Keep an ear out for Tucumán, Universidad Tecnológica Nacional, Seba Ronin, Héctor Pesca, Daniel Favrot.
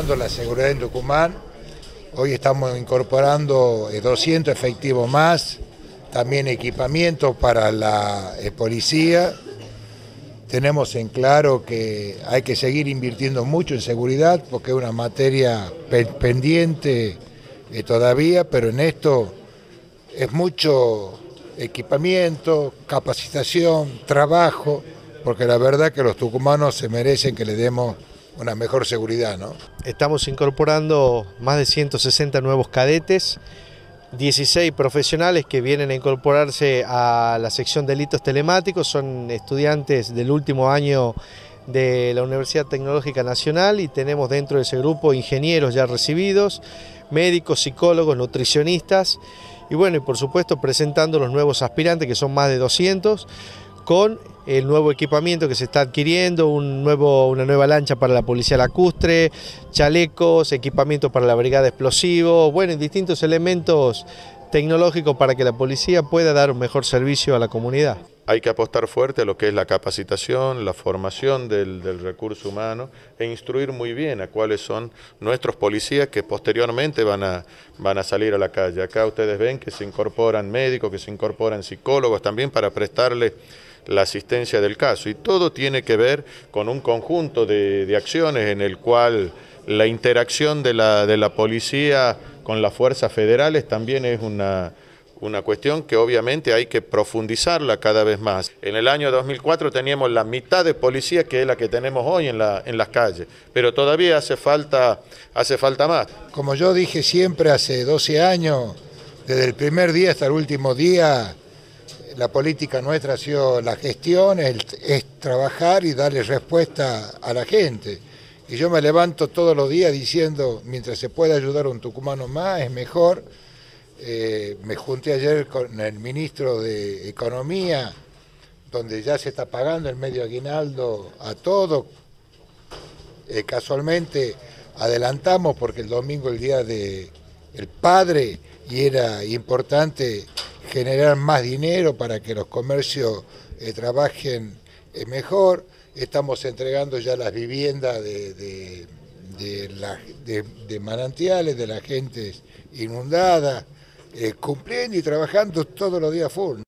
mejorando la seguridad en Tucumán. Hoy estamos incorporando 200 efectivos más, también equipamiento para la policía. Tenemos en claro que hay que seguir invirtiendo mucho en seguridad porque es una materia pendiente todavía, pero en esto es mucho equipamiento, capacitación, trabajo, porque la verdad que los tucumanos se merecen que le demos una mejor seguridad, ¿no? Estamos incorporando más de 160 nuevos cadetes, 16 profesionales que vienen a incorporarse a la sección de delitos telemáticos, son estudiantes del último año de la Universidad Tecnológica Nacional y tenemos dentro de ese grupo ingenieros ya recibidos, médicos, psicólogos, nutricionistas y bueno, y por supuesto presentando los nuevos aspirantes que son más de 200 con el nuevo equipamiento que se está adquiriendo, una nueva lancha para la policía lacustre, chalecos, equipamiento para la brigada explosivo, bueno, distintos elementos tecnológicos para que la policía pueda dar un mejor servicio a la comunidad. Hay que apostar fuerte a lo que es la capacitación, la formación del recurso humano e instruir muy bien a cuáles son nuestros policías que posteriormente van a salir a la calle. Acá ustedes ven que se incorporan médicos, que se incorporan psicólogos también para prestarle la asistencia del caso y todo tiene que ver con un conjunto de acciones en el cual la interacción de la policía con las fuerzas federales también es una cuestión que obviamente hay que profundizarla cada vez más. En el año 2004 teníamos la mitad de policía que es la que tenemos hoy en las calles, pero todavía hace falta más. Como yo dije siempre hace 12 años, desde el primer día hasta el último día, la política nuestra ha sido la gestión, es trabajar y darle respuesta a la gente. Y yo me levanto todos los días diciendo, mientras se pueda ayudar a un tucumano más, es mejor. Me junté ayer con el ministro de Economía, donde ya se está pagando el medio aguinaldo a todo. Casualmente adelantamos porque el domingo es el día del padre y era importante generar más dinero para que los comercios trabajen mejor. Estamos entregando ya las viviendas de manantiales, de la gente inundada, cumpliendo y trabajando todos los días full.